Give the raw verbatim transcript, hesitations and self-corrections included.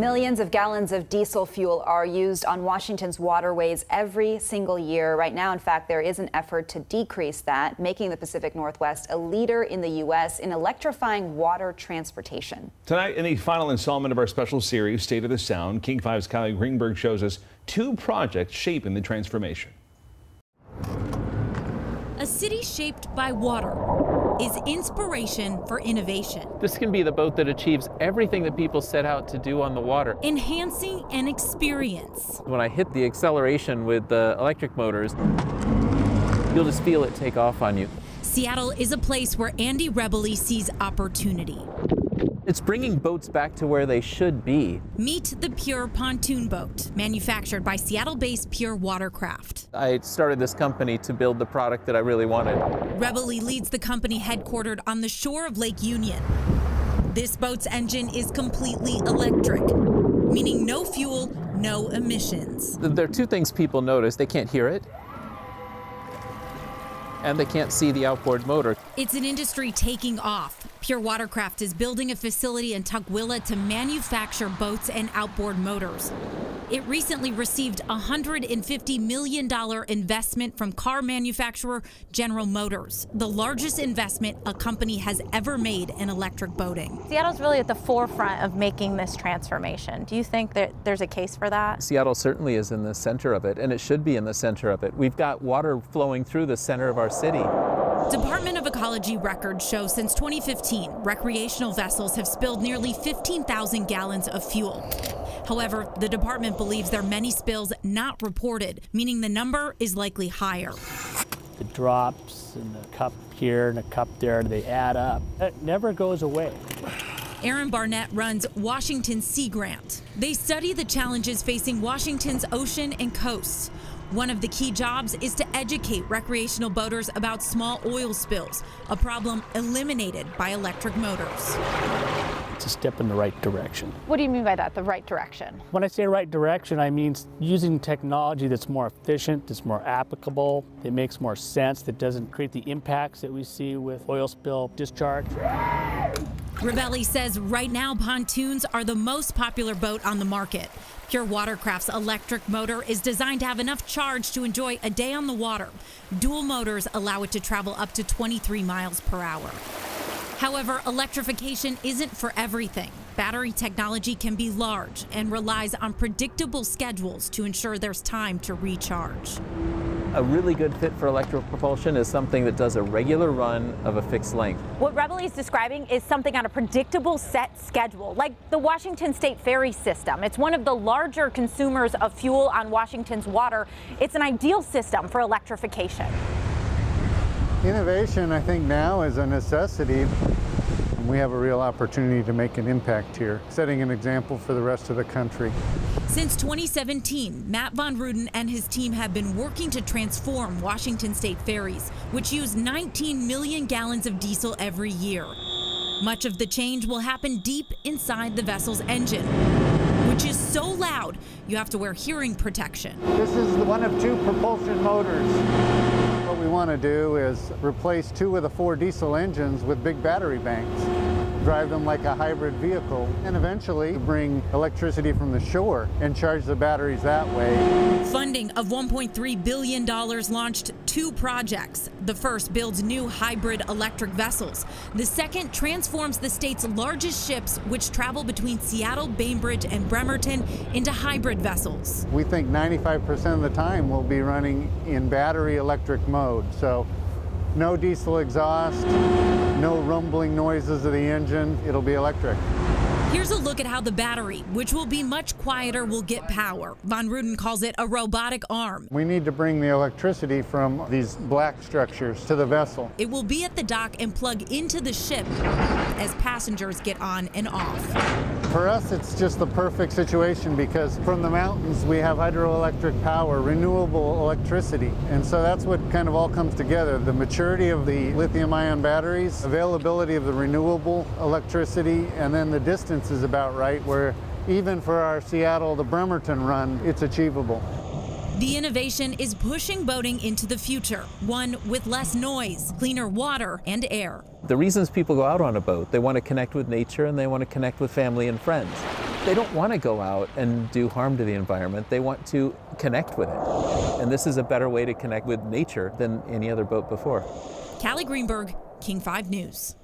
Millions of gallons of diesel fuel are used on Washington's waterways every single year. Right now, in fact, there is an effort to decrease that, making the Pacific Northwest a leader in the U S in electrifying water transportation. Tonight, in the final installment of our special series, State of the Sound, King five's Kylie Greenberg shows us two projects shaping the transformation. A city shaped by water is inspiration for innovation. This can be the boat that achieves everything that people set out to do on the water. Enhancing an experience. When I hit the acceleration with the electric motors, you'll just feel it take off on you. Seattle is a place where Andy Rebelli sees opportunity. It's bringing boats back to where they should be. Meet the Pure Pontoon Boat, manufactured by Seattle-based Pure Watercraft. I started this company to build the product that I really wanted. Rebelli leads the company headquartered on the shore of Lake Union. This boat's engine is completely electric, meaning no fuel, no emissions. There are two things people notice. They can't hear it, and they can't see the outboard motor. It's an industry taking off. Pure Watercraft is building a facility in Tukwila to manufacture boats and outboard motors. It recently received a one hundred fifty million dollars investment from car manufacturer General Motors, the largest investment a company has ever made in electric boating. Seattle's really at the forefront of making this transformation. Do you think that there's a case for that? Seattle certainly is in the center of it, and it should be in the center of it. We've got water flowing through the center of our city. Department of Ecology records show since twenty fifteen, recreational vessels have spilled nearly fifteen thousand gallons of fuel. However, the department believes there are many spills not reported, meaning the number is likely higher. The drops and the cup here and the cup there, they add up. It never goes away. Erin Barnett runs Washington Sea Grant. They study the challenges facing Washington's ocean and coasts. One of the key jobs is to educate recreational boaters about small oil spills, a problem eliminated by electric motors. It's a step in the right direction. What do you mean by that, the right direction? When I say right direction, I mean using technology that's more efficient, that's more applicable, that makes more sense, that doesn't create the impacts that we see with oil spill discharge. Rebelli says right now pontoons are the most popular boat on the market. Pure Watercraft's electric motor is designed to have enough charge to enjoy a day on the water. Dual motors allow it to travel up to twenty-three miles per hour. However, electrification isn't for everything. Battery technology can be large and relies on predictable schedules to ensure there's time to recharge. A really good fit for electric propulsion is something that does a regular run of a fixed length. What Rebelli is describing is something on a predictable set schedule, like the Washington State Ferry system. It's one of the larger consumers of fuel on Washington's water. It's an ideal system for electrification. Innovation, I think, now is a necessity. We have a real opportunity to make an impact here, setting an example for the rest of the country. Since twenty seventeen, Matt Von Ruden and his team have been working to transform Washington State Ferries, which use nineteen million gallons of diesel every year. Much of the change will happen deep inside the vessel's engine, which is so loud you have to wear hearing protection. This is one of two propulsion motors. What we want to do is replace two of the four diesel engines with big battery banks, drive them like a hybrid vehicle, and eventually bring electricity from the shore and charge the batteries that way. Funding of one point three billion dollars launched two projects. The first builds new hybrid electric vessels. The second transforms the state's largest ships, which travel between Seattle, Bainbridge, and Bremerton, into hybrid vessels. We think ninety-five percent of the time we'll be running in battery electric mode, so no diesel exhaust, no rumbling noises of the engine. It'll be electric. Here's a look at how the battery, which will be much quieter, will get power. Von Ruden calls it a robotic arm. We need to bring the electricity from these black structures to the vessel. It will be at the dock and plug into the ship as passengers get on and off. For us, it's just the perfect situation because from the mountains, we have hydroelectric power, renewable electricity. And so that's what kind of all comes together. The maturity of the lithium-ion batteries, availability of the renewable electricity, and then the distance is about right, where even for our Seattle to Bremerton run, it's achievable. The innovation is pushing boating into the future, one with less noise, cleaner water and air. The reasons people go out on a boat, they want to connect with nature and they want to connect with family and friends. They don't want to go out and do harm to the environment. They want to connect with it. And this is a better way to connect with nature than any other boat before. Kylie Greenberg, King five News.